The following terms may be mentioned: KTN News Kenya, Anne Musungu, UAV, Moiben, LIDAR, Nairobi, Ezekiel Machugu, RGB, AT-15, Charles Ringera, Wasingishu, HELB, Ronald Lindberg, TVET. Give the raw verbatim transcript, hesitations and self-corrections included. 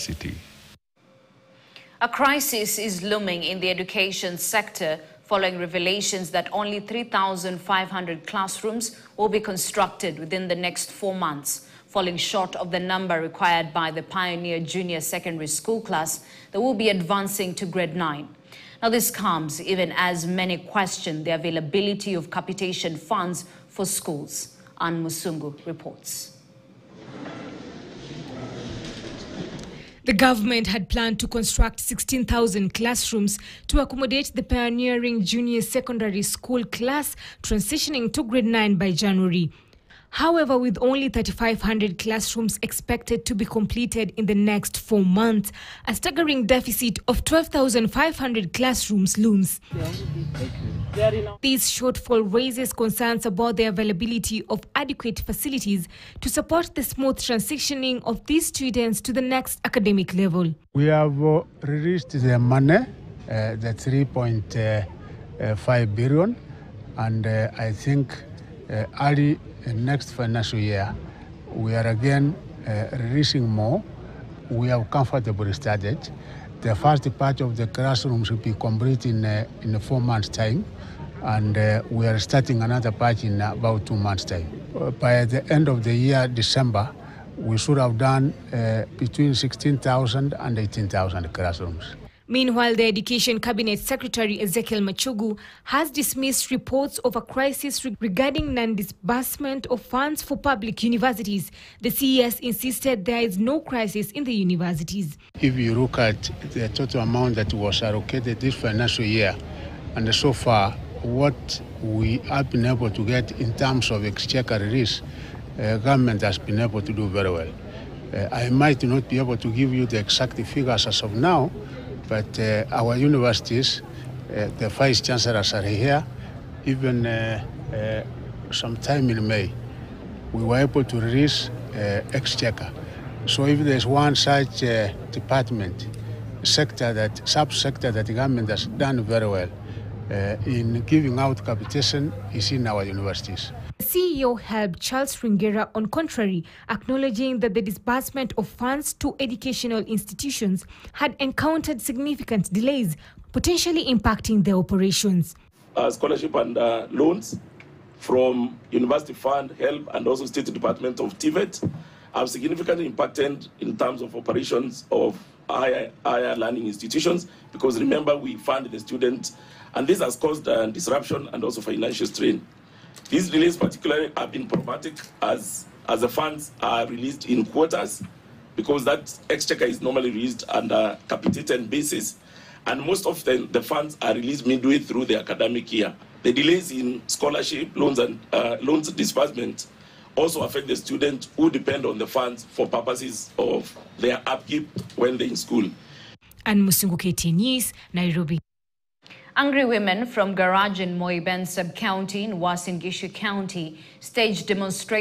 city. A crisis is looming in the education sector following revelations that only three thousand five hundred classrooms will be constructed within the next four months. Falling short of the number required by the Pioneer Junior Secondary School class that will be advancing to grade nine. Now this comes even as many question the availability of capitation funds for schools. Anne Musungu reports. The government had planned to construct sixteen thousand classrooms to accommodate the pioneering junior secondary school class transitioning to grade nine by January. However, with only three thousand five hundred classrooms expected to be completed in the next four months, a staggering deficit of twelve thousand five hundred classrooms looms. This shortfall raises concerns about the availability of adequate facilities to support the smooth transitioning of these students to the next academic level. We have uh, released the money, uh, the three point five billion, and uh, I think uh, early in next financial year, we are again uh, releasing more. We have comfortably started. The first part of the classroom should be complete in uh, in four months' time, and uh, we are starting another part in about two months' time. By the end of the year, December, we should have done uh, between sixteen thousand and eighteen thousand classrooms. Meanwhile, the Education Cabinet Secretary Ezekiel Machugu has dismissed reports of a crisis regarding non-disbursement of funds for public universities. The C E S insisted there is no crisis in the universities. If you look at the total amount that was allocated this financial year, and so far what we have been able to get in terms of exchequer release, uh, government has been able to do very well. Uh, I might not be able to give you the exact figures as of now, but uh, our universities, uh, the vice chancellors are here. Even uh, uh, sometime in May, we were able to release uh, exchequer. So if there's one such uh, department, sector that, sub-sector that the government has done very well uh, in giving out capitation is in our universities. C E O HELB Charles Ringera, on contrary, acknowledging that the disbursement of funds to educational institutions had encountered significant delays, potentially impacting their operations. Uh, scholarship and uh, loans from University Fund, HELB, and also State Department of T V E T have significantly impacted in terms of operations of higher, higher learning institutions, because remember, we fund the students, and this has caused uh, disruption and also financial strain. These delays particularly have been problematic as, as the funds are released in quarters, because that exchequer is normally released on a capitated basis, and most often the funds are released midway through the academic year. The delays in scholarship, loans and uh, loans disbursement also affect the students who depend on the funds for purposes of their upkeep when they're in school. Anne Musungu, K T N News, Nairobi. Angry women from garage in Moiben sub-county in Wasingishu County staged demonstrations